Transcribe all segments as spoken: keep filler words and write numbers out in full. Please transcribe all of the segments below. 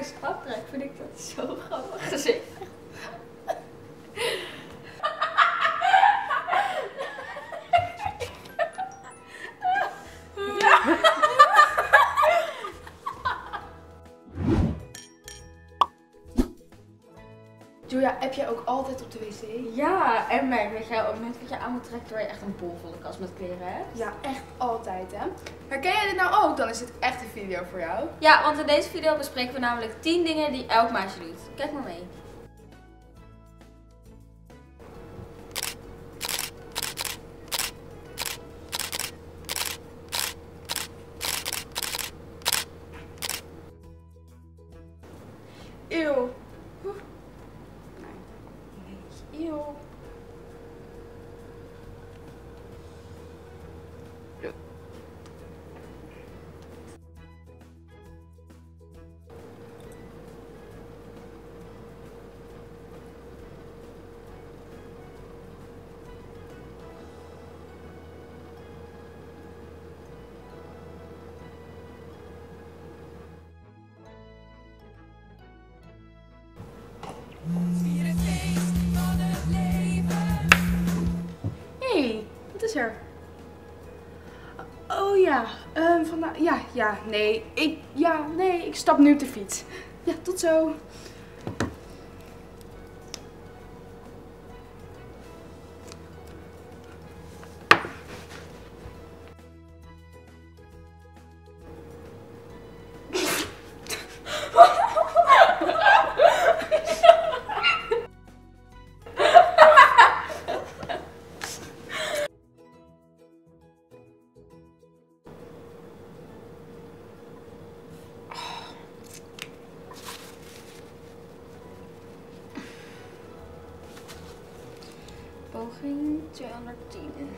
naar een strak trek, vind ik dat zo grappig gezicht. Julia, heb jij ook altijd op de wc? Ja, en merk dat jij op het moment dat je aan moet trekken, word je echt een bol volle kast met kleren hebt. Ja, echt altijd hè. Herken jij dit nou ook? Dan is dit echt een video voor jou. Ja, want in deze video bespreken we namelijk tien dingen die elk meisje doet. Kijk maar mee. Eeuw. Oh ja, um, vandaag, ja, ja, nee, ik, ja, nee, ik stap nu op de fiets. Ja, tot zo. Poging tweehonderdtien.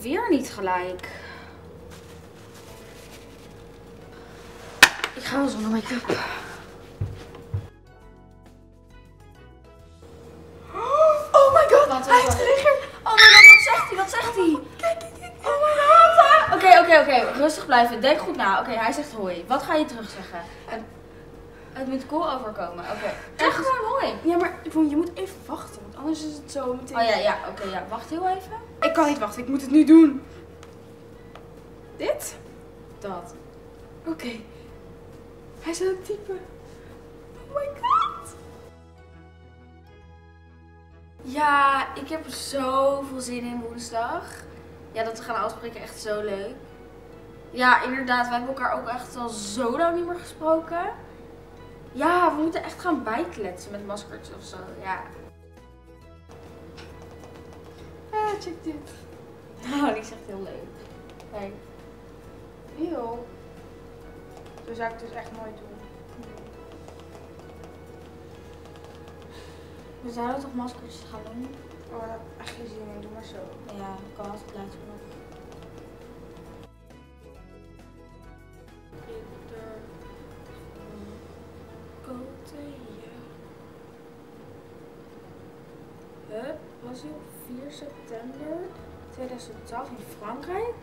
Weer niet gelijk. Ik ga wel zonder make-up. Oh my god, wat is dat? Oh my god, wat zegt hij? Wat zegt hij? Kijk, kijk, kijk. Oh my god. Oké, oké, oké. Rustig blijven. Denk goed na. Oké, okay, hij zegt hoi. Wat ga je terug zeggen? En het moet cool overkomen. Oké. Okay. Zeg gewoon hoi. Ja, maar je moet even wachten. Want anders is het zo meteen. Oh ja, ja. Oké, okay, ja. Wacht heel even. Ik kan niet wachten. Ik moet het nu doen. Dit? Dat. Oké. Okay. Hij is aan het typen. Oh my god. Ja, ik heb er zoveel zin in woensdag. Ja, dat we gaan afspreken, echt zo leuk. Ja, inderdaad, wij hebben elkaar ook echt al zo lang niet meer gesproken. Ja, we moeten echt gaan bijkletsen met maskertjes of zo, ja. Ah, check dit. Oh, die is echt heel leuk. Kijk. Heel. Zo zou ik het dus echt nooit doen. We zouden toch maskertjes gaan doen? Oh, dat heb ik echt geen zin in. Doe maar zo. Ja, ik kan altijd blijven nog. Huh? Was hij op vier september tweeduizend twaalf in Frankrijk?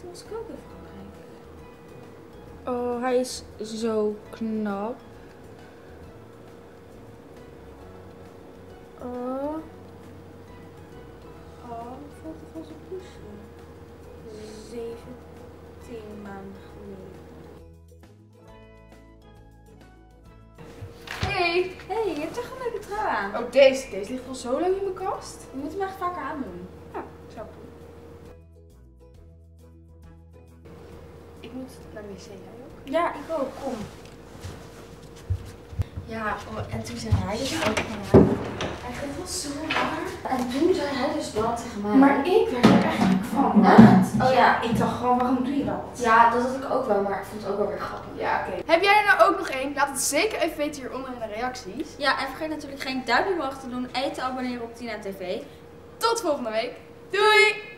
Toen was ik ook in Frankrijk. Oh, hij is zo knap. Oh, oh, valt er vast een poesje. zeventien maanden geleden. Hey, hey, je hebt toch een leuke trui aan. Ook oh, deze, deze ligt al zo lang in mijn kast. Je moet hem echt vaker aandoen. Ja, ik zou doen. Ik moet naar de wc, jij ook? Ja, ik ook, kom. Ja, oh, en toen zei hij dus ook van mij. Hij was zo raar. En toen zei hij dus dat tegen mij. Maar ik werd er echt van. Echt? Oh ja, ik dacht gewoon, waarom doe je dat? Ja, dat had ik ook wel, maar ik vond het ook wel weer grappig. Ja, oké. Okay. Heb jij er nou ook nog één? Laat het zeker even weten hieronder in de reacties. Ja, en vergeet natuurlijk geen duimpje omhoog te doen en te abonneren op Tina T V. Tot volgende week. Doei!